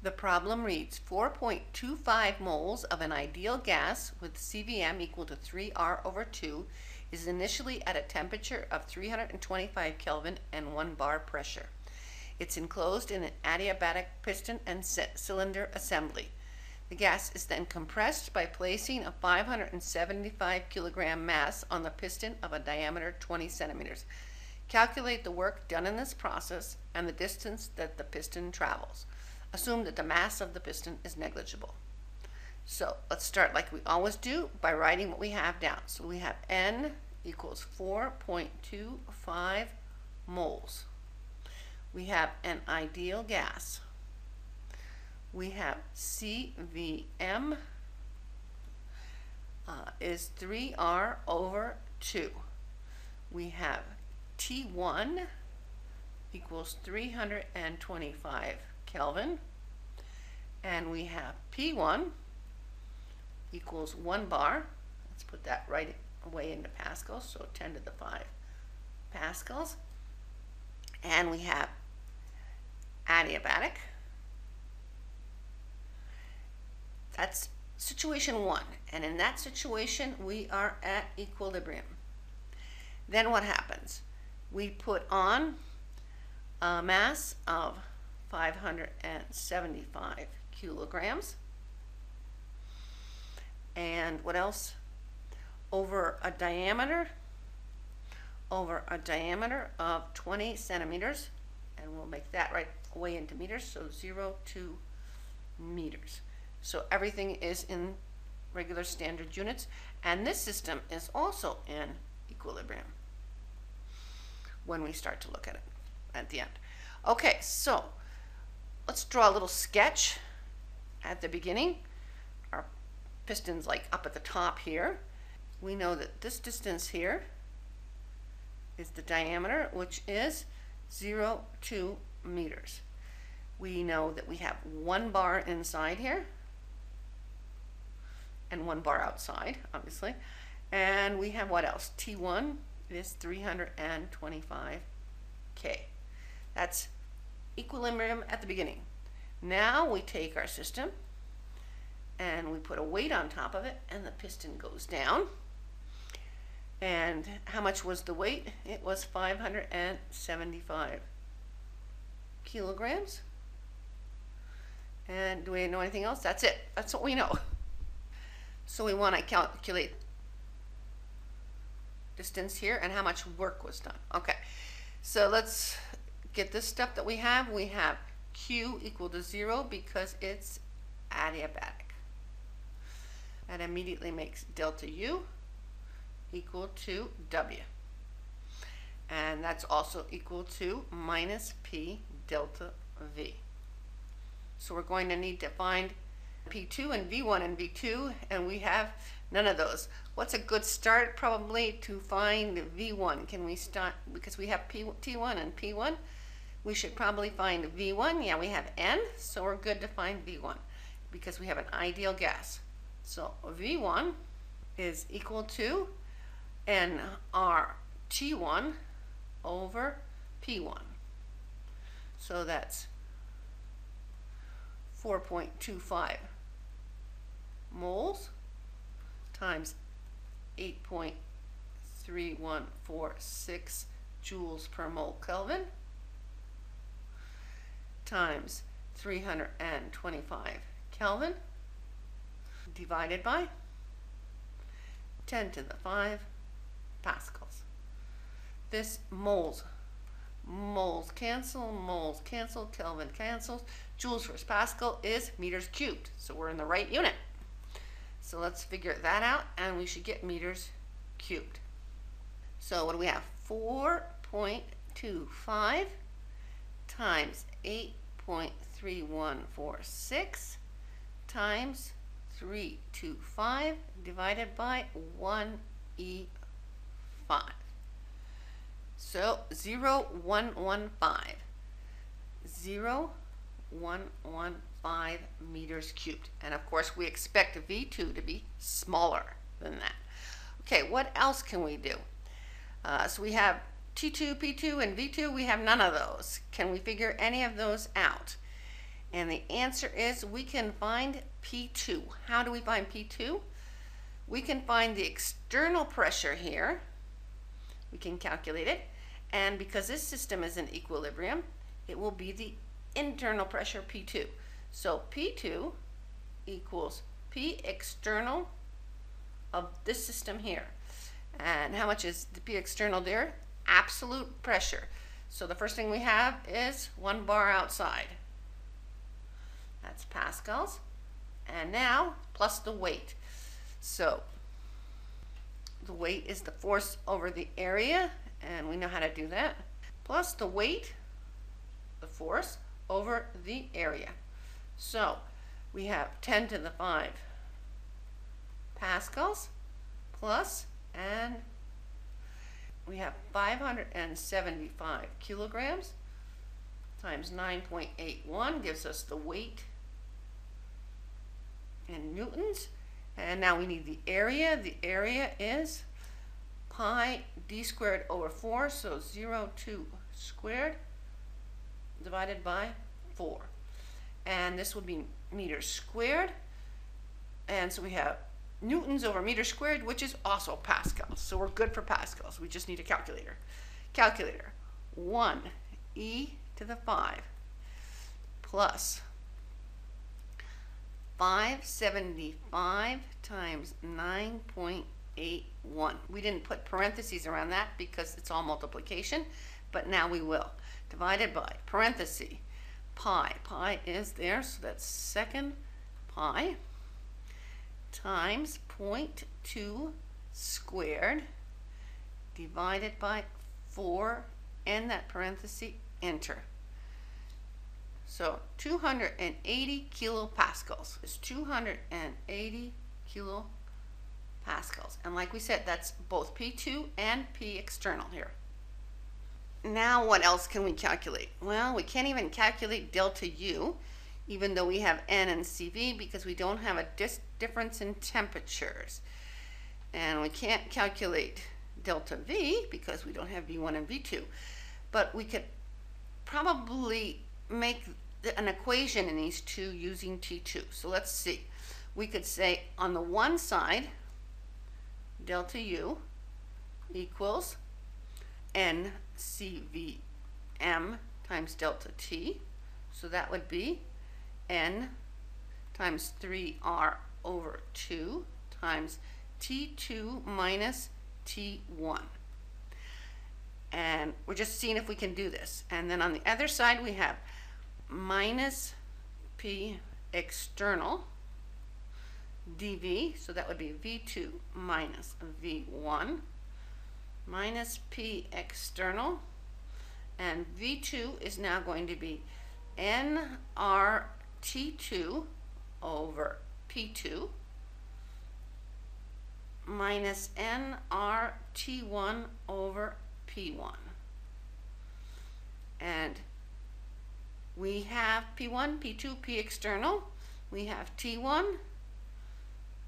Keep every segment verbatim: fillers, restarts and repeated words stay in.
The problem reads four point two five moles of an ideal gas with C V M equal to three R over two is initially at a temperature of three hundred twenty-five Kelvin and one bar pressure. It's enclosed in an adiabatic piston and cylinder assembly. The gas is then compressed by placing a five hundred seventy-five kilogram mass on the piston of a diameter twenty centimeters. Calculate the work done in this process and the distance that the piston travels. Assume that the mass of the piston is negligible. So let's start like we always do by writing what we have down. So we have N equals four point two five moles. We have an ideal gas. We have C V M uh, is three R over two. We have T one equals three hundred twenty-five Kelvin, and we have P one equals one bar. Let's put that right away into pascals, so ten to the five pascals. And we have adiabatic. That's situation one, and in that situation we are at equilibrium. Then what happens? We put on a mass of five hundred seventy-five kilograms, and what else? Over a diameter, over a diameter of twenty centimeters, and we'll make that right away into meters, so zero point two meters. So everything is in regular standard units, and this system is also in equilibrium when we start to look at it at the end. Okay, so let's draw a little sketch at the beginning. Our piston's like up at the top here. We know that this distance here is the diameter, which is zero point two meters. We know that we have one bar inside here and one bar outside, obviously. And we have what else? T one is three hundred twenty-five K. That's equilibrium at the beginning. Now we take our system and we put a weight on top of it, and the piston goes down. And how much was the weight? It was five hundred seventy-five kilograms. And do we know anything else? That's it. That's what we know. So we want to calculate distance here and how much work was done. Okay, so let's get this stuff that we have. We have Q equal to zero because it's adiabatic. That immediately makes delta U equal to W. And that's also equal to minus P delta V. So we're going to need to find P two and V one and V two, and we have none of those. What's a good start? Probably to find V one. Can we start, because we have P, T one and P one, we should probably find V one. Yeah, we have N, so we're good to find V one because we have an ideal gas. So V one is equal to N R T one over P one. So that's four point two five moles times eight point three one four six joules per mole Kelvin times three hundred twenty-five Kelvin divided by ten to the five pascals. This moles moles cancel, moles cancel, Kelvin cancels, joules per pascal is meters cubed. So we're in the right unit. So let's figure that out, and we should get meters cubed. So what do we have? four point two five times eight point three one four six times three hundred twenty-five divided by one E five. So zero point one one five, zero point one one five meters cubed. And of course we expect V two to be smaller than that. Okay, what else can we do? Uh, so we have T two, P two, and V two. We have none of those. Can we figure any of those out? And the answer is we can find P two. How do we find P two? We can find the external pressure here. We can calculate it. And because this system is in equilibrium, it will be the internal pressure P two. So P two equals P external of this system here. And how much is the P external there? Absolute pressure. So the first thing we have is one bar outside. That's pascals. And now plus the weight. So the weight is the force over the area, and we know how to do that, plus the weight, the force over the area. So we have ten to the five pascals plus, and we have five hundred seventy-five kilograms times nine point eight one gives us the weight in newtons. And now we need the area. The area is pi d squared over four, so zero point two squared divided by four. And this would be meters squared. And so we have newtons over meters squared, which is also pascals. So we're good for pascals. We just need a calculator. Calculator, one e to the five plus five hundred seventy-five times nine point eight one. We didn't put parentheses around that because it's all multiplication, but now we will. Divided by parenthesis pi. Pi is there, so that's second pi times zero point two squared divided by four, and that parenthesis, enter. So two hundred eighty kilopascals is two hundred eighty kilopascals. And like we said, that's both P two and P external here. Now what else can we calculate? Well, we can't even calculate delta U, even though we have N and C V, because we don't have a dis difference in temperatures. And we can't calculate delta V because we don't have V one and V two. But we could probably make an equation in these two using T two. So let's see. We could say on the one side, delta U equals N C V M times delta T. So that would be N times three R over two times T two minus T one. And we're just seeing if we can do this. And then on the other side, we have minus P external dV, so that would be V two minus V one minus P external, and V two is now going to be N R T two over P two minus N R T one over P one. And we have P one, P two, P external, we have T one,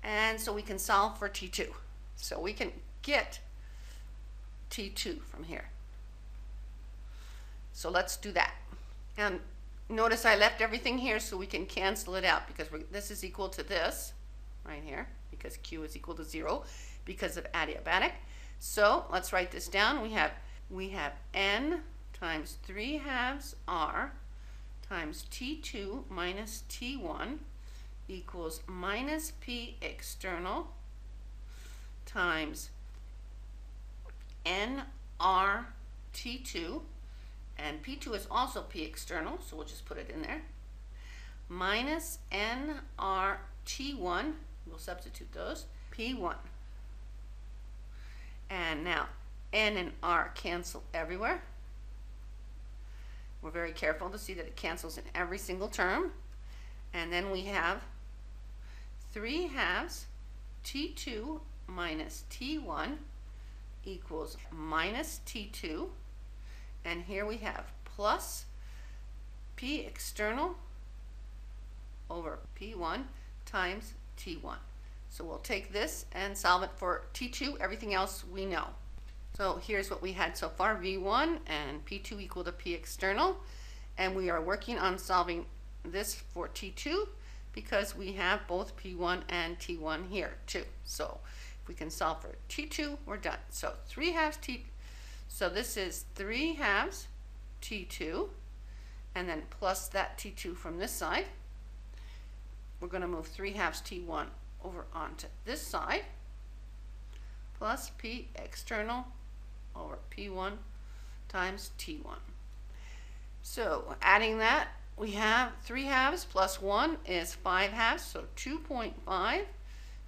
and so we can solve for T two. So we can get T two from here. So let's do that. And notice I left everything here so we can cancel it out, because we're, this is equal to this right here, because Q is equal to zero because of adiabatic. So let's write this down. We have, we have N times three halves R times T two minus T one equals minus P external times N R T two, and P two is also P external, so we'll just put it in there, minus N R T one, we'll substitute those, P one. And now N and R cancel everywhere. We're very careful to see that it cancels in every single term. And then we have three halves T two minus T one equals minus T two. And here we have plus P external over P one times T one. So we'll take this and solve it for T two. Everything else we know. So here's what we had so far, V one and P two equal to P external. And we are working on solving this for T two because we have both P one and T one here too. So if we can solve for T two, we're done. So three halves T, so this is three halves T two, and then plus that T two from this side. We're going to move three halves T one over onto this side, plus P external over P one times T one. So adding that, we have three halves plus one is five halves, so two point five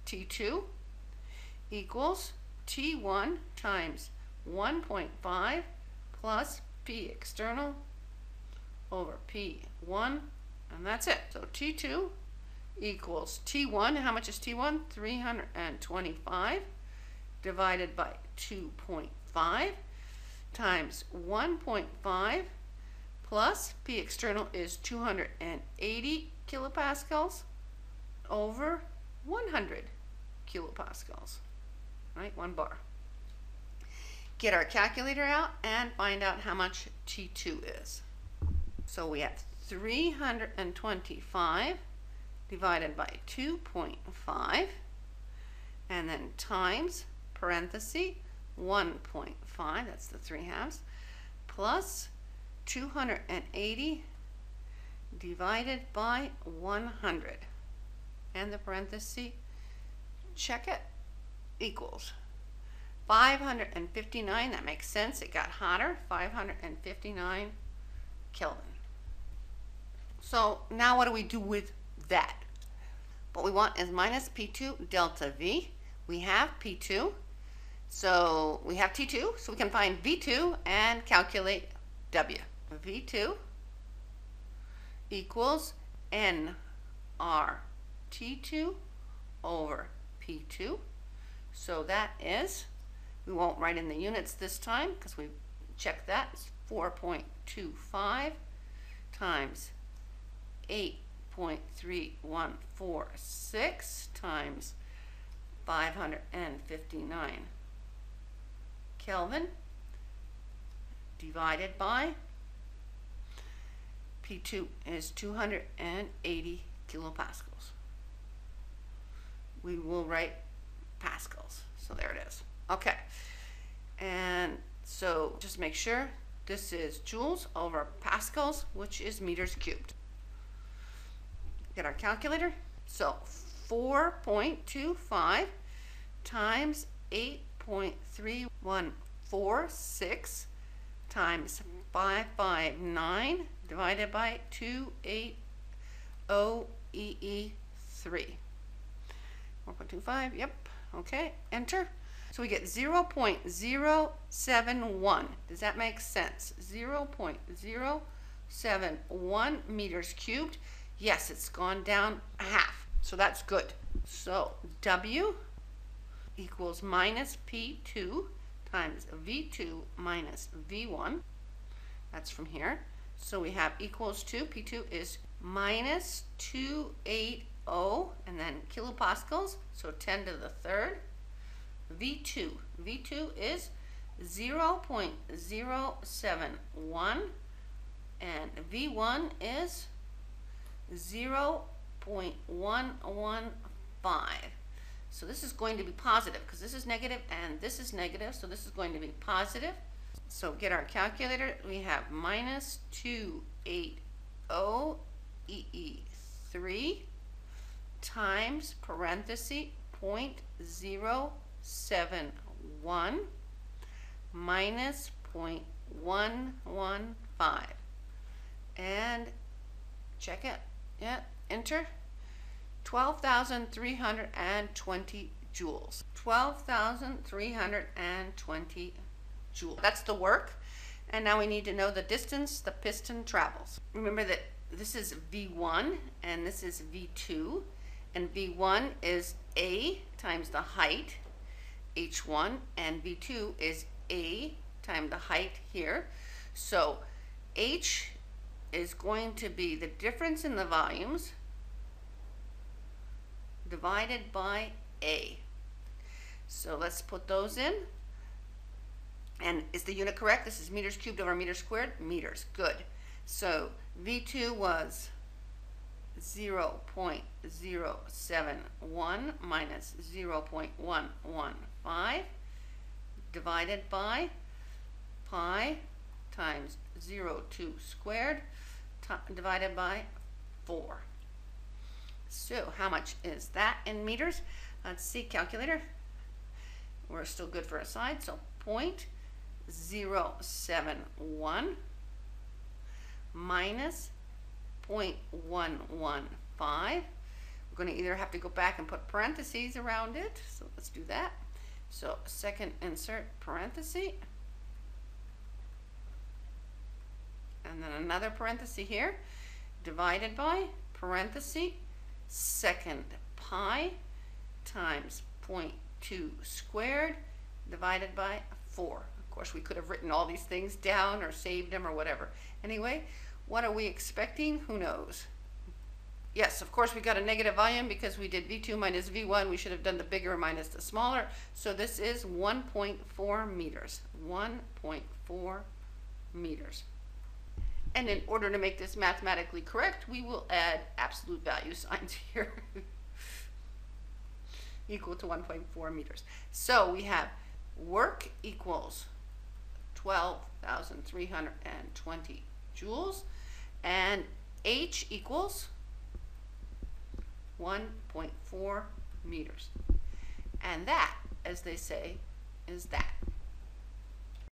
T two equals T one times one point five plus P external over P one, and that's it. So T two equals T one. How much is T one? three hundred twenty-five divided by two point five times one point five plus P external is two hundred eighty kilopascals over one hundred kilopascals, right? One bar. Get our calculator out and find out how much T two is. So we have three hundred twenty-five divided by two point five and then times parenthesis one point five, that's the three halves, plus two hundred eighty divided by one hundred, and the parenthesis, check it, equals five hundred fifty-nine. That makes sense, it got hotter. Five hundred fifty-nine Kelvin. So now what do we do with that? What we want is minus P two delta V. We have P two, so we have T two, so we can find V two and calculate W. V two equals N R T two over P two. So that is, we won't write in the units this time because we checked that, it's four point two five times eight point three one four six times five hundred fifty-nine Kelvin divided by P two is two hundred eighty kilopascals. We will write pascals, so there it is. Okay, and so just make sure this is joules over pascals, which is meters cubed. Get our calculator. So four point two five times eight point three one four six times five hundred fifty-nine divided by two eighty E E three. four point two five, yep, okay, enter. So we get zero point zero seven one. Does that make sense? zero point zero seven one meters cubed. Yes, it's gone down a half, so that's good. So W equals minus P two times V two minus V one. That's from here. So we have equals to, P two is minus two hundred eighty, and then kilopascals, so ten to the third. V two, V two is zero point zero seven one, and V one is zero point one one five. So this is going to be positive because this is negative and this is negative, so this is going to be positive. So get our calculator, we have minus two hundred eighty E E three times parenthesis zero point zero seven one minus zero point one one five, and check it, yeah, enter. twelve thousand three hundred twenty joules. twelve thousand three hundred twenty joules. That's the work. And now we need to know the distance the piston travels. Remember that this is V one and this is V two, and V one is A times the height, H one, and V two is A times the height here. So H is going to be the difference in the volumes divided by A. So let's put those in. And is the unit correct? This is meters cubed over meters squared. Meters, good. So V two was zero point zero seven one minus zero point one one five divided by pi times zero point two squared divided by four. So how much is that in meters? Let's see, calculator. We're still good for a side, so zero point zero seven one minus zero point one one five. We're going to either have to go back and put parentheses around it, so let's do that. So second insert parenthesis, and then another parenthesis here, divided by parenthesis second pi times zero point two squared divided by four. Of course, we could have written all these things down or saved them or whatever. Anyway, what are we expecting? Who knows? Yes, of course, we got a negative volume because we did V two minus V one. We should have done the bigger minus the smaller. So this is one point four meters, one point four meters. And in order to make this mathematically correct, we will add absolute value signs here equal to one point four meters. So we have work equals twelve thousand three hundred twenty joules, and H equals one point four meters. And that, as they say, is that.